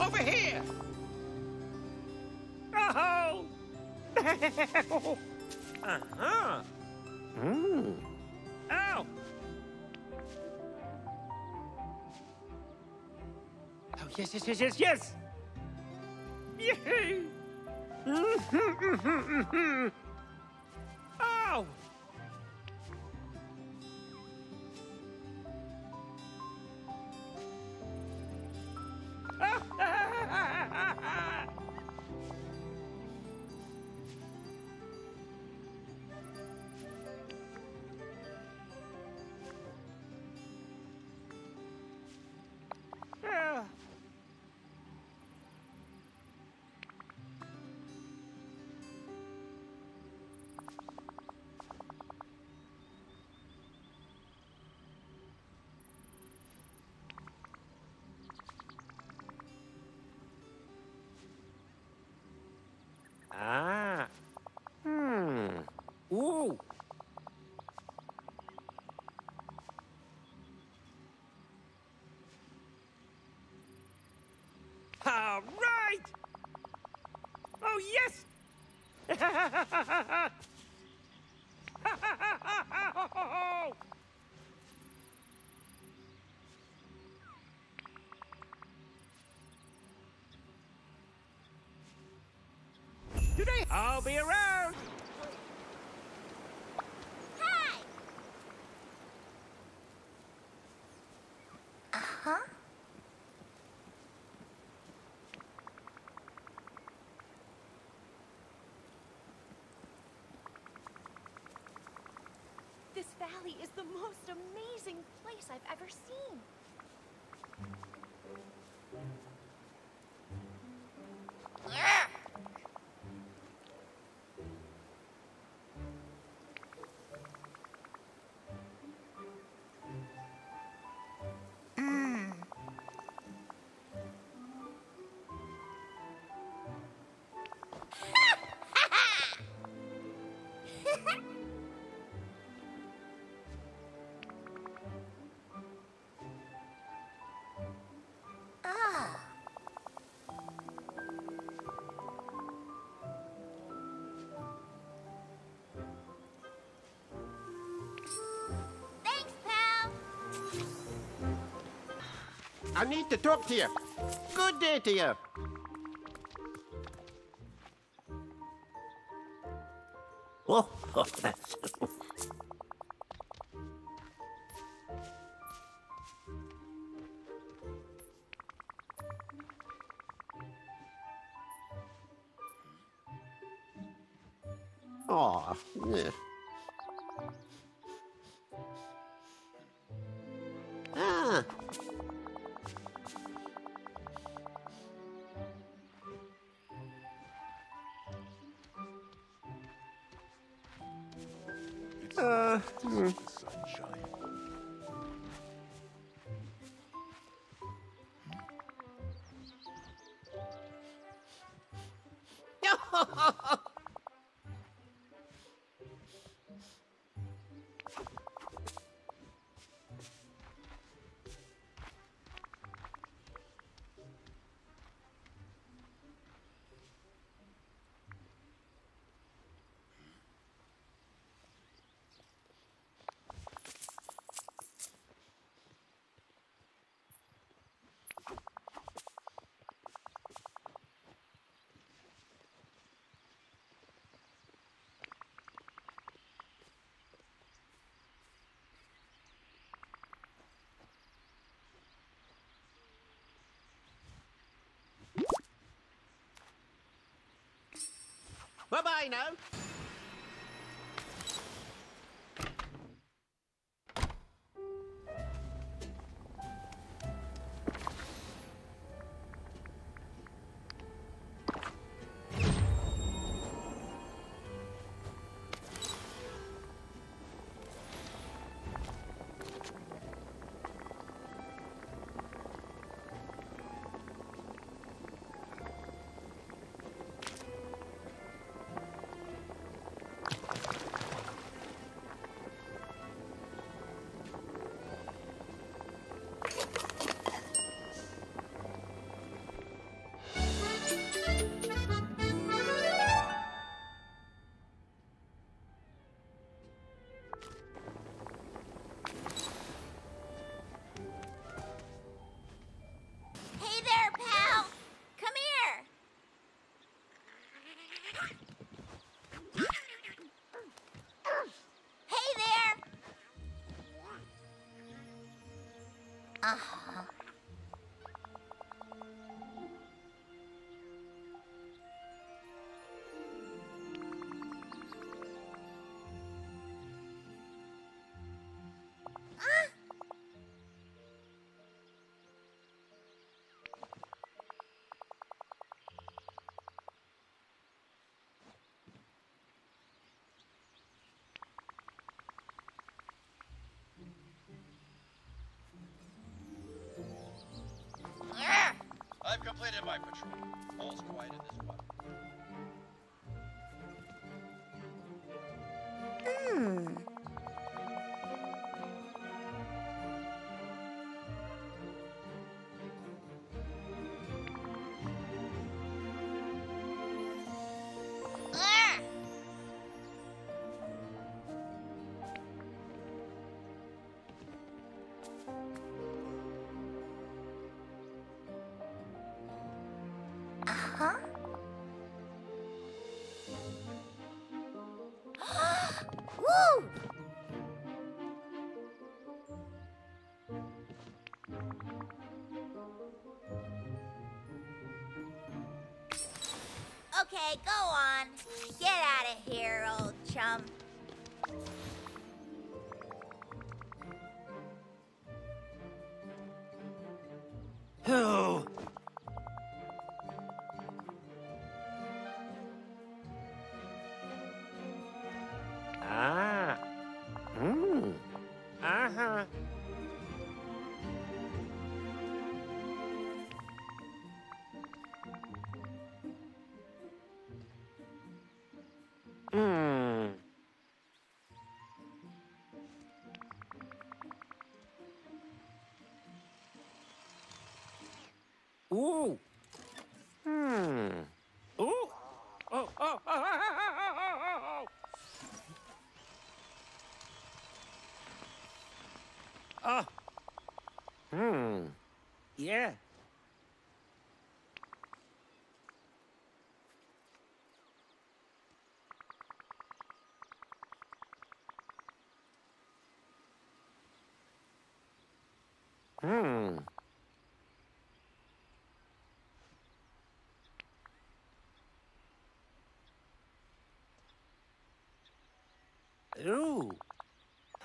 Over here! Oh! Uh-huh. Mm. Ow! Oh, yes! Yay! Mm-hmm. Ow! Ah. Hmm. Ooh. All right. Oh, yes. Today, I'll be around. Hi. Uh-huh. This valley is the most amazing place I've ever seen. I need to talk to you. Good day to you. Oh, that's... Aw, yeah. Ah. Bye-bye now. Uh-huh. I've completed my patrol. All's quiet in this one. Okay, go on. Get out of here, old chum. Who? Ah. Hmm. Uh-huh. Ooh. Ooh. Oh. Ah. Yeah. Ooh.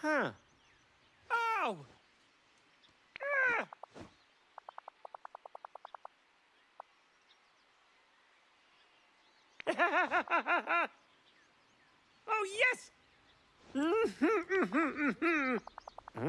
Huh. Oh! Ah. Oh, yes! Ow! Ooh.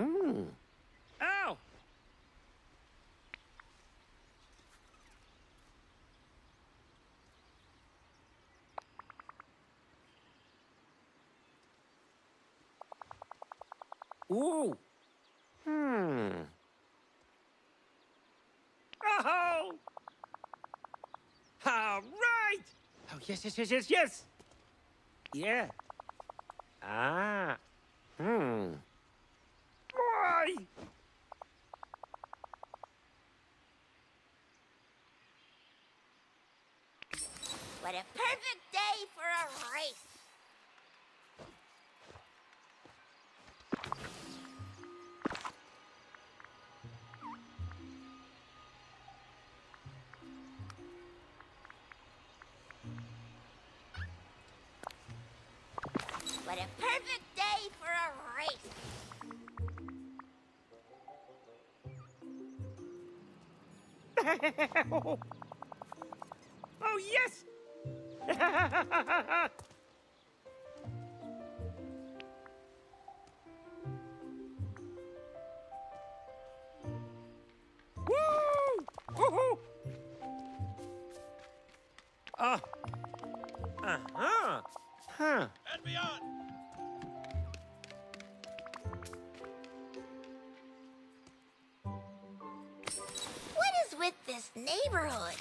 Oh. All right. Oh, yes. Yeah. Ah. Boy. What a perfect day for a race. What a perfect day for a race! Oh, yes! Woo! Woohoo! Ah! Uh-huh! Huh! And beyond! With this neighborhood.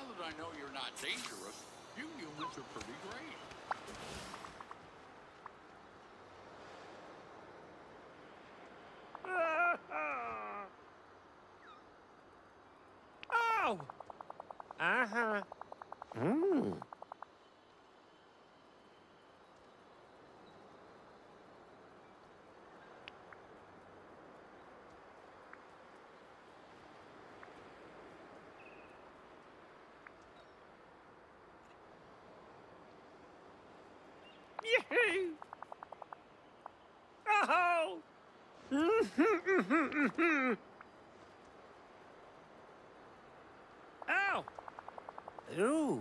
Now that I know you're not dangerous, you humans are pretty great. Oh! Uh-huh. Mm. Yay! Oh! Ow! Ooh!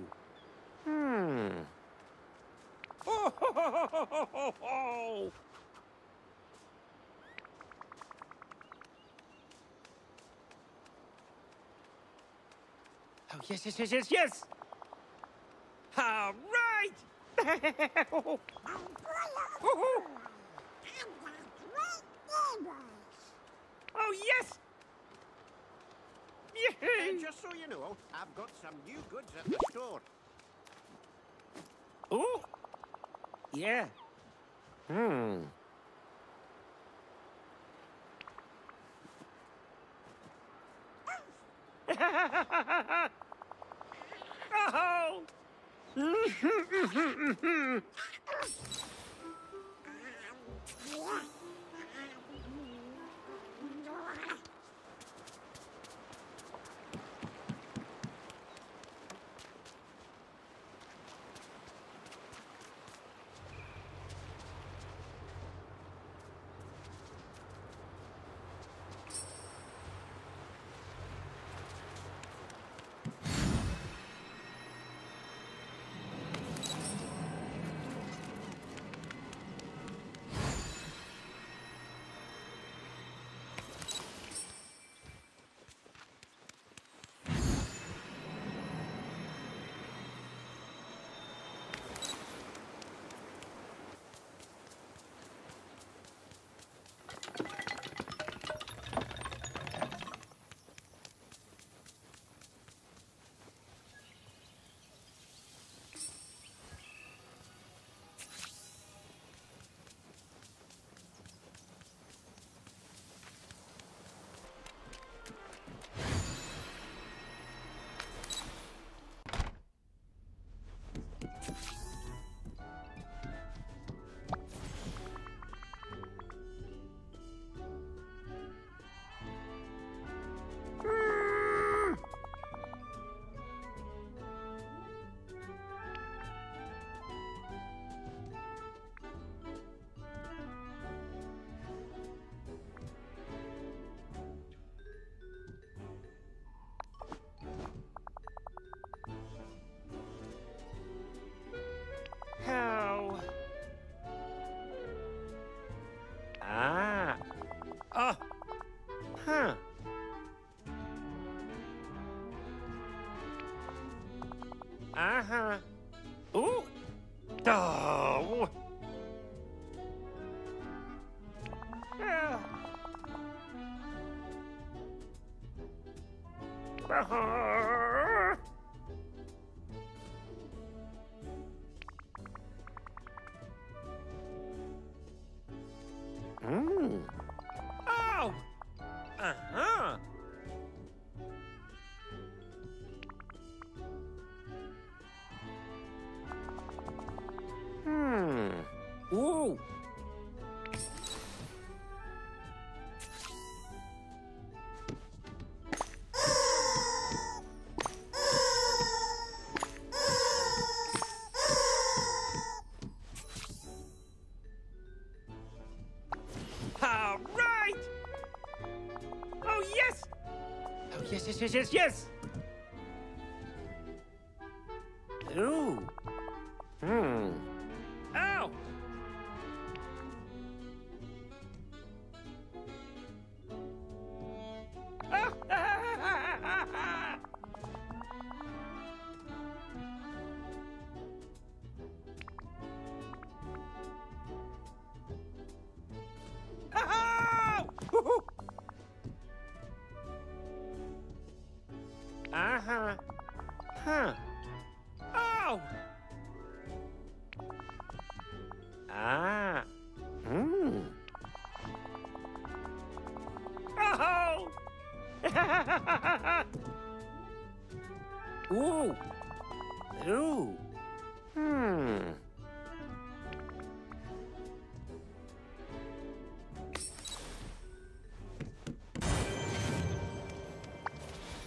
Hmm. Oh! Ho, ho, ho, ho, ho, ho. Oh yes, yes, yes, yes, yes! All right! Oh, yes! Yay! And just so you know, I've got some new goods at the store. Oh! Yeah. Hmm. Oh! Uh-huh. Ooh! Oh! Yeah. Uh-huh. Mm. Oh! Uh-huh! Ooh! All right! Oh, yes! Oh, yes, yes, yes, yes, yes! Ooh! Hmm. Ow! Ah. Mm. Oh! Ooh. Ooh. Hmm.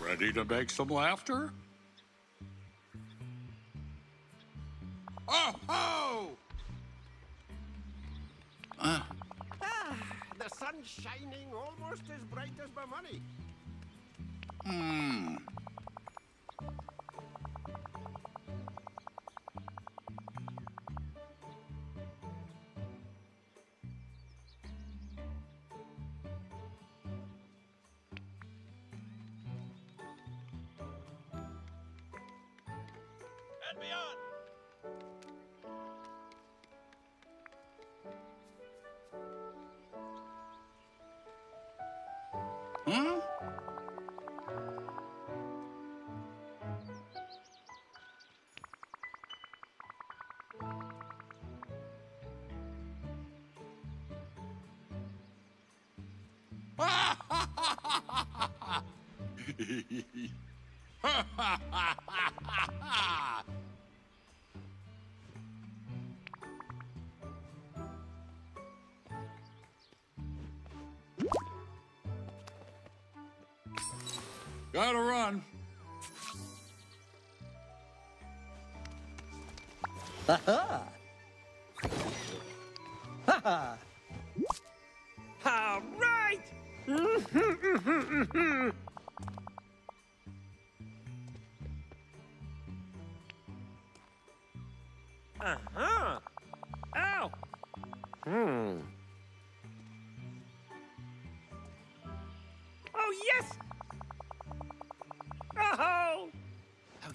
Ready to make some laughter? Oh ho! The sun's shining almost as bright as my money. Hmm. And beyond. Hmm? Gotta run. Ha ha! Ha ha! All right! Uh-huh! Ow! Hmm. Oh, yes! Oh! Oh,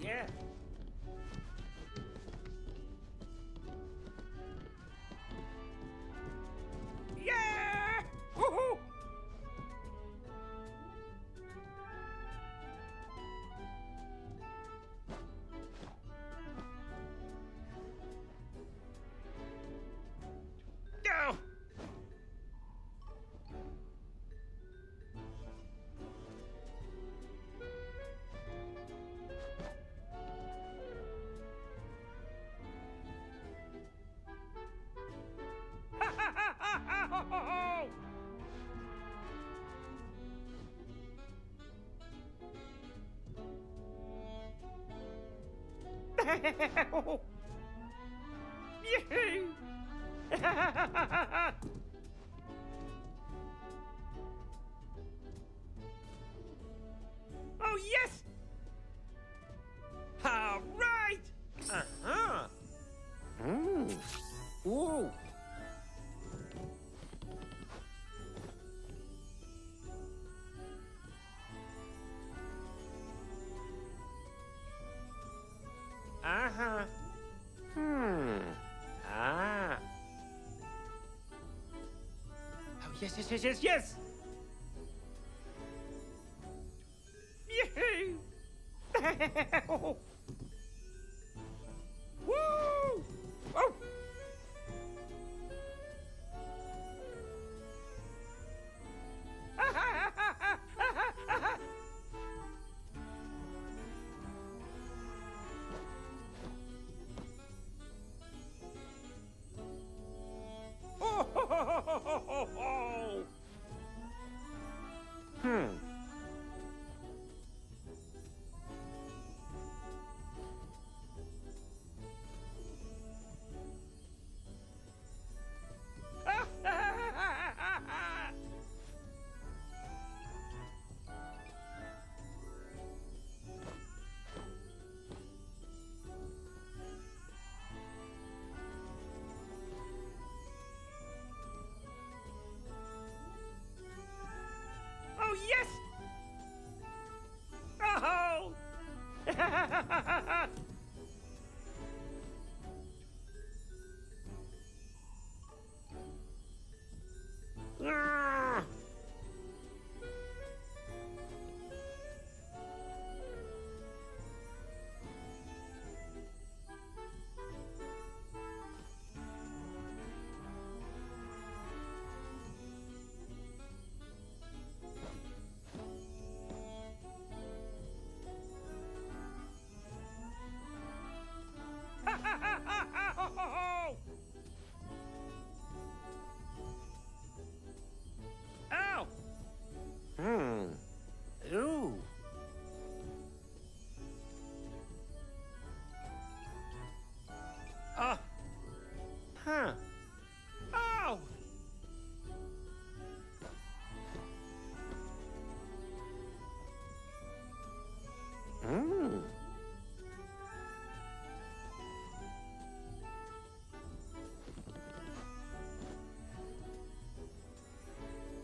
Yeah. Yeah! Woohoo! No! Yay! Oh yes! All right! Uh-huh! Mm. Ooh! Uh-huh. Hmm. Ah. Oh, yes, yes, yes, yes, yes! Yay! Woo! Oh!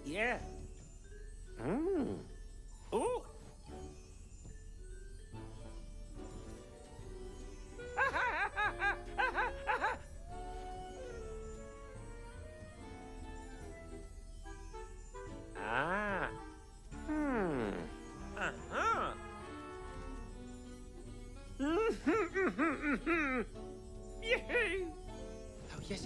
Yeah. Mm. Ooh. Ah. Hmm. Uh-huh. Mm-hmm. Yay. Oh, yes.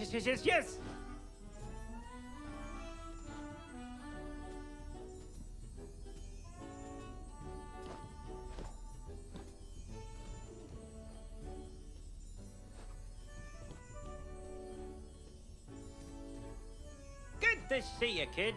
Good to see you, kid.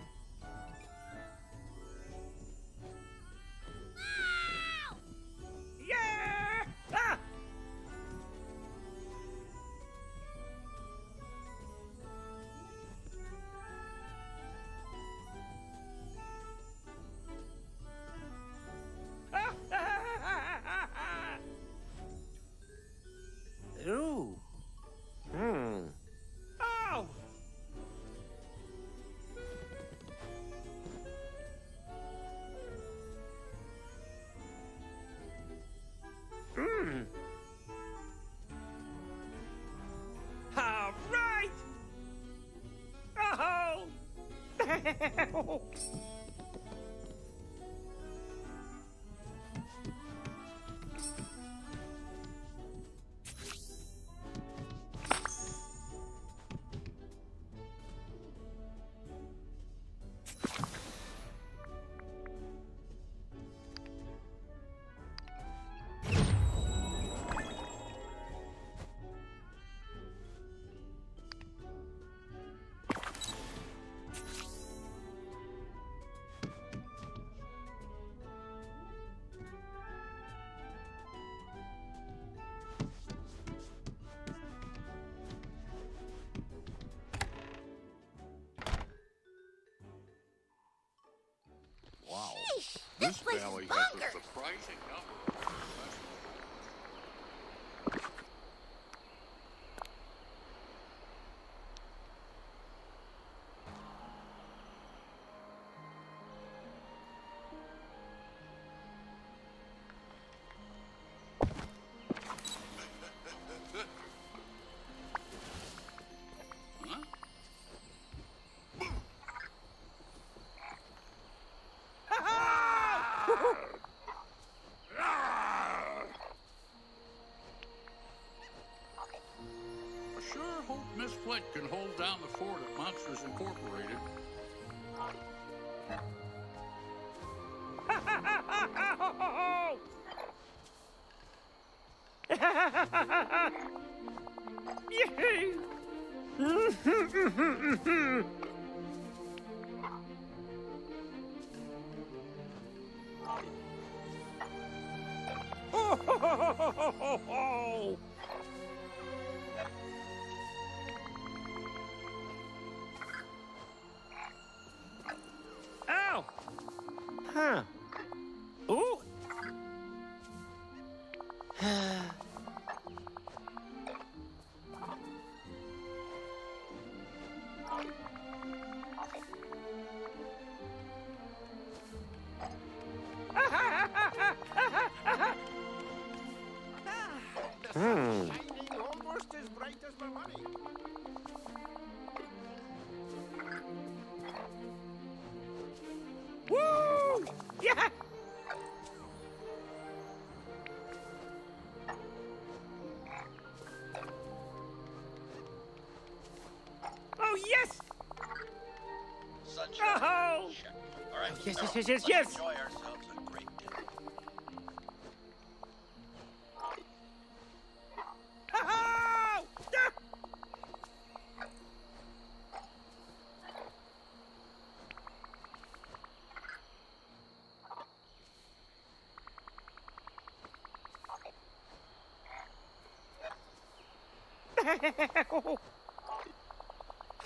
Wow. This place valley is bonkers. Has a surprising number of can hold down the fort at Monsters Incorporated. Shining almost as bright as my money. Woo! Yeah! Oh, yes! Sunshine. Oh! All right, yes, yes, yes, yes, yes! Enjoy ourselves a great deal. Oh!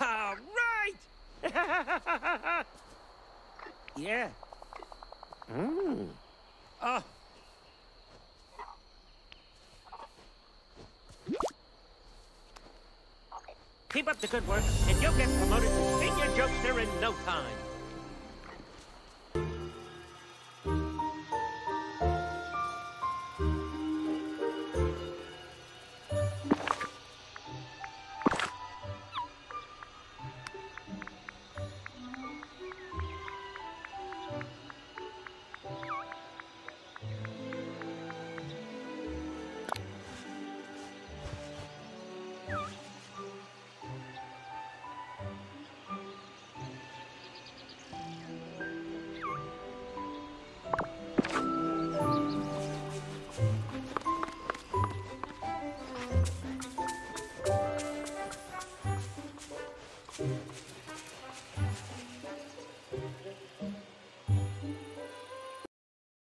Ah! All right! Yeah. Mm. Oh. Keep up the good work, and you'll get promoted to senior jokester in no time.